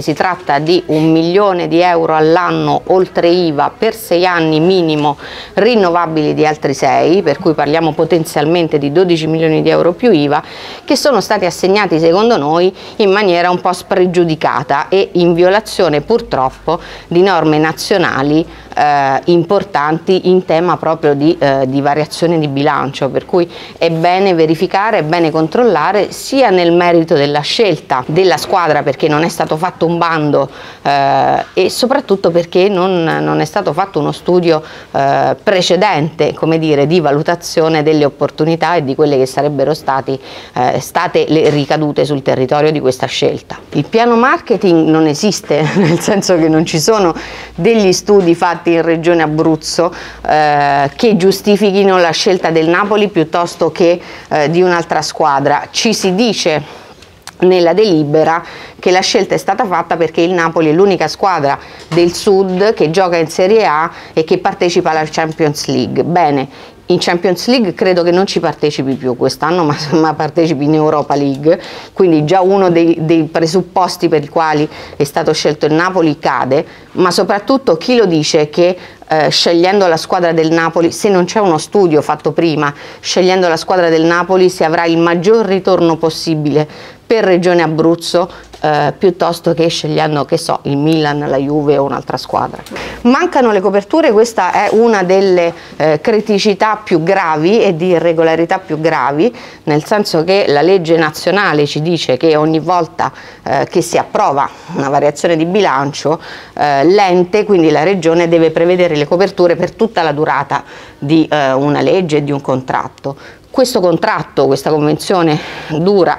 importante, si tratta di 1 milione di euro all'anno oltre IVA per 6 anni minimo, rinnovabili di altri 6, per cui parliamo potenzialmente di 12 milioni di euro più IVA, che sono stati assegnati secondo noi in maniera un po' spregiudicata e in violazione purtroppo di norme nazionali importanti in tema proprio di variazione di bilancio, per cui è bene verificare, è bene controllare sia nel merito della scelta della squadra, perché non è stato fatto un bando e soprattutto perché non è stato fatto uno studio precedente, come dire, di valutazione delle opportunità e di quelle che sarebbero state le ricadute sul territorio di questa scelta. Il piano marketing non esiste, nel senso che non ci sono degli studi fatti in Regione Abruzzo che giustifichino la scelta del Napoli piuttosto che di un'altra squadra. Ci si dice nella delibera che la scelta è stata fatta perché il Napoli è l'unica squadra del sud che gioca in Serie A e che partecipa alla Champions League. Bene, in Champions League credo che non ci partecipi più quest'anno, ma partecipi in Europa League, quindi già uno dei presupposti per i quali è stato scelto il Napoli cade, ma soprattutto chi lo dice che scegliendo la squadra del Napoli, se non c'è uno studio fatto prima, scegliendo la squadra del Napoli si avrà il maggior ritorno possibile per Regione Abruzzo piuttosto che scegliendo, che so, il Milan, la Juve o un'altra squadra. Mancano le coperture, questa è una delle criticità più gravi e di irregolarità più gravi, nel senso che la legge nazionale ci dice che ogni volta che si approva una variazione di bilancio l'ente, quindi la Regione, deve prevedere le coperture per tutta la durata di una legge e di un contratto. Questo contratto, questa convenzione dura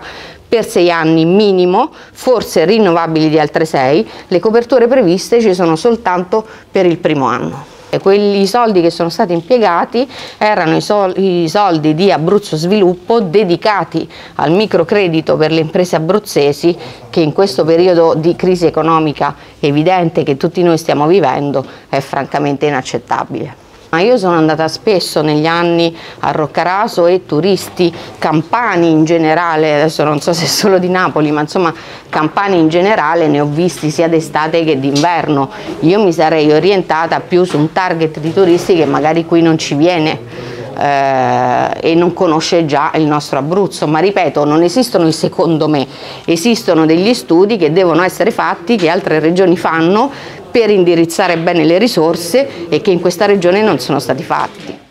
per 6 anni minimo, forse rinnovabili di altre 6, le coperture previste ci sono soltanto per il primo anno. E quei soldi che sono stati impiegati erano i soldi di Abruzzo Sviluppo dedicati al microcredito per le imprese abruzzesi, che in questo periodo di crisi economica evidente che tutti noi stiamo vivendo è francamente inaccettabile. Ma io sono andata spesso negli anni a Roccaraso e turisti campani in generale, adesso non so se solo di Napoli, ma insomma campani in generale ne ho visti sia d'estate che d'inverno. Io mi sarei orientata più su un target di turisti che magari qui non ci viene e non conosce già il nostro Abruzzo, ma ripeto, non esistono il secondo me, esistono degli studi che devono essere fatti, che altre regioni fanno per indirizzare bene le risorse e che in questa regione non sono stati fatti.